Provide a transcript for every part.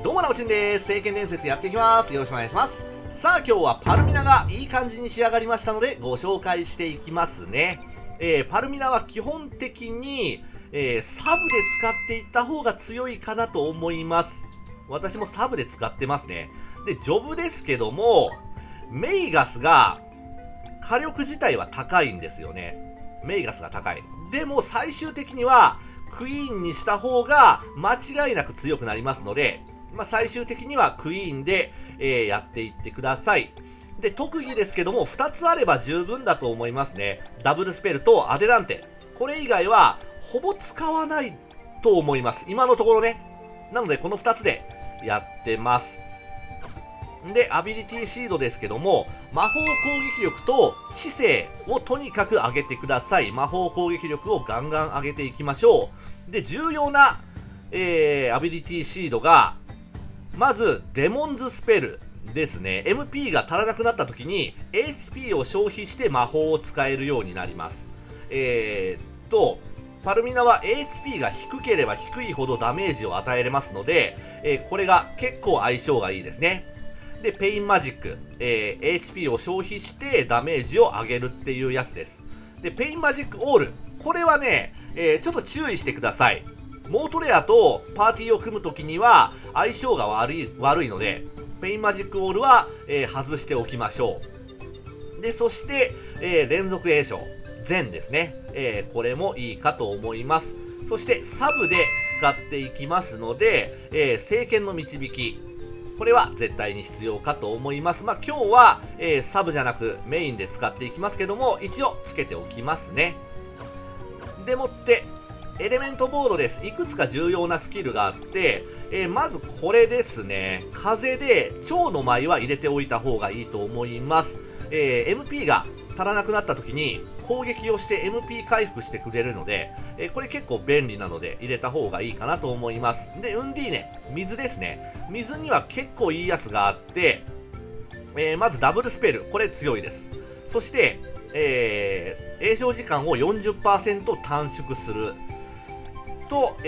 どうもなおちんです。聖剣伝説やっていきます。よろしくお願いします。さあ今日はパルミナがいい感じに仕上がりましたのでご紹介していきますね。パルミナは基本的に、サブで使っていった方が強いかなと思います。私もサブで使ってますね。で、ジョブですけども、メイガスが火力自体は高いんですよね。メイガスが高い。でも最終的にはクイーンにした方が間違いなく強くなりますので、まあ、最終的にはクイーンで、やっていってください。で、特技ですけども、2つあれば十分だと思いますね。ダブルスペルとアデランテ。これ以外は、ほぼ使わないと思います。今のところね。なので、この2つでやってます。で、アビリティシードですけども、魔法攻撃力と知性をとにかく上げてください。魔法攻撃力をガンガン上げていきましょう。で、重要な、アビリティシードが、まず、デモンズスペルですね。MP が足らなくなった時に、HP を消費して魔法を使えるようになります。パルミナは HP が低ければ低いほどダメージを与えれますので、これが結構相性がいいですね。で、ペインマジック。HP を消費してダメージを上げるっていうやつです。で、ペインマジックオール。これはね、ちょっと注意してください。モートレアとパーティーを組むときには相性が悪いので、ペインマジックオールは、外しておきましょう。で、そして、連続詠唱。全ですね、これもいいかと思います。そして、サブで使っていきますので、聖剣の導き。これは絶対に必要かと思います。まあ、今日は、サブじゃなくメインで使っていきますけども、一応つけておきますね。でもって、エレメントボードです。いくつか重要なスキルがあって、まずこれですね。風で蝶の舞は入れておいた方がいいと思います。MP が足らなくなった時に攻撃をして MP 回復してくれるので、これ結構便利なので入れた方がいいかなと思います。で、ウンディーネ、水ですね。水には結構いいやつがあって、まずダブルスペル。これ強いです。そして、詠唱時間を 40% 短縮する。と、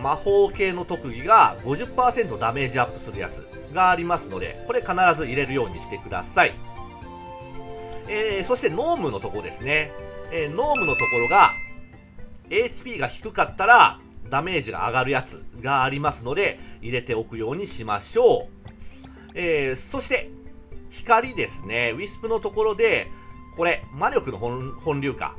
魔法系の特技が 50% ダメージアップするやつがありますので、これ必ず入れるようにしてください。そしてノームのとこですね。ノームのところが HP が低かったらダメージが上がるやつがありますので、入れておくようにしましょう。そして光ですね。ウィスプのところで、これ魔力の本流か。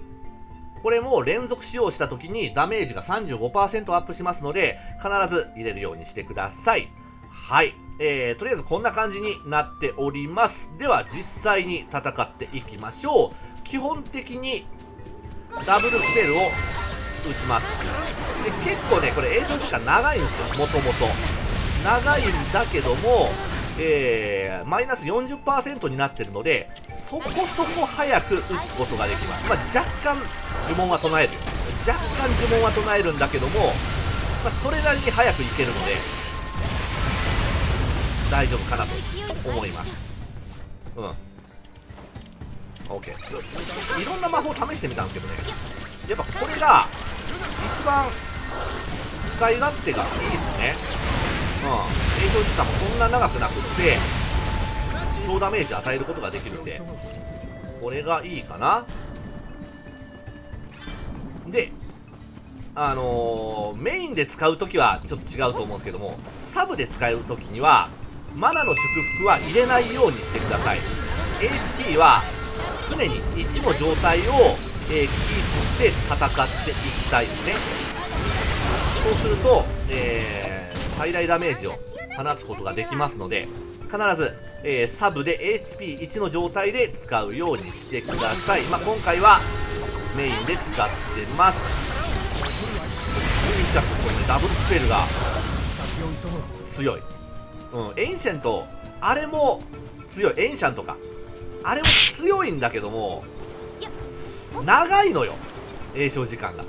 これも連続使用した時にダメージが 35% アップしますので、必ず入れるようにしてください。はい。とりあえずこんな感じになっております。では実際に戦っていきましょう。基本的にダブルスペルを打ちます。で、結構ね、これ詠唱時間長いんですよ、もともと。長いんだけども、マイナス 40% になってるので、そこそこ早く打つことができます。まあ、若干呪文は唱えるよ。若干呪文は唱えるんだけども、まあ、それなりに早くいけるので、大丈夫かなと思います。うん。OK。いろんな魔法試してみたんですけどね。やっぱこれが、一番使い勝手がいいですね。影響時間もそんな長くなくって超ダメージ与えることができるんで、これがいいかな。で、メインで使うときはちょっと違うと思うんですけども、サブで使うときにはマナの祝福は入れないようにしてください。 HP は常に1の状態を、キープして戦っていきたいですね。そうすると、最大ダメージを放つことができますので、必ず、サブで HP1 の状態で使うようにしてください。まあ、今回はメインで使ってます。とにかくこれ、ね、ダブルスペルが強い。うん、エンシェント、あれも強い。エンシャンとかあれも強いんだけども、長いのよ、詠唱時間が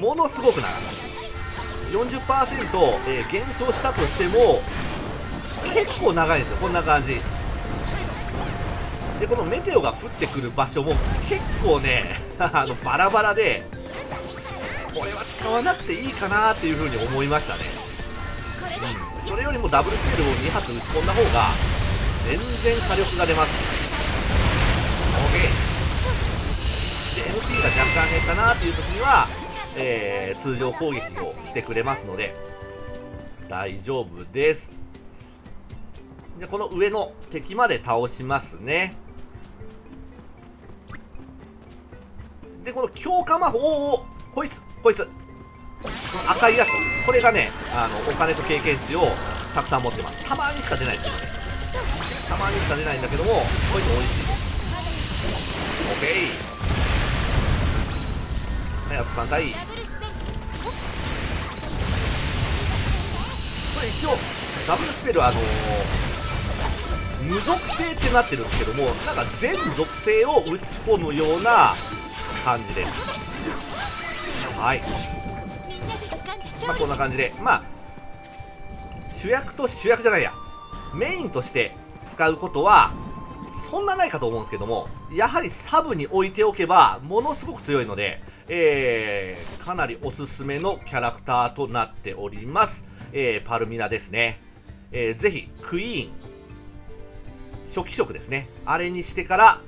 ものすごく長い。40% 減少したとしても結構長いんですよ。こんな感じで、このメテオが降ってくる場所も結構ねバラバラで、これは使わなくていいかなっていう風に思いましたね。うん、そそれよりもダブルステールを2発打ち込んだ方が全然火力が出ます。 OK で MP が若干減ったなーっていう時には、通常攻撃をしてくれますので大丈夫です。でこの上の敵まで倒しますね。でこの強化魔法をこいつこの赤いやつ、これがねお金と経験値をたくさん持ってます。たまにしか出ないですけどね、たまにしか出ないんだけどもこいつ美味しいです。 OK ね、あと3回これ一応ダブルスペル無属性ってなってるんですけども、なんか全属性を打ち込むような感じです。はい、まあこんな感じで、まあ主役じゃないや、メインとして使うことはそんなないかと思うんですけども、やはりサブに置いておけばものすごく強いので、かなりおすすめのキャラクターとなっております。パルミナですね、ぜひクイーン初期色ですね、あれにしてから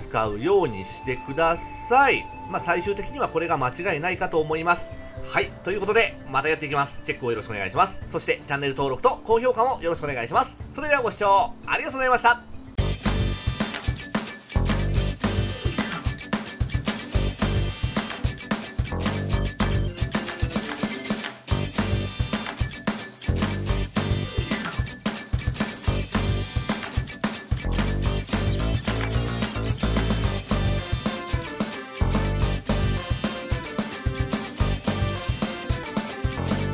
使うようにしてください。まあ最終的にはこれが間違いないかと思います。はい、ということでまたやっていきます。チェックをよろしくお願いします。そしてチャンネル登録と高評価もよろしくお願いします。それではご視聴ありがとうございました。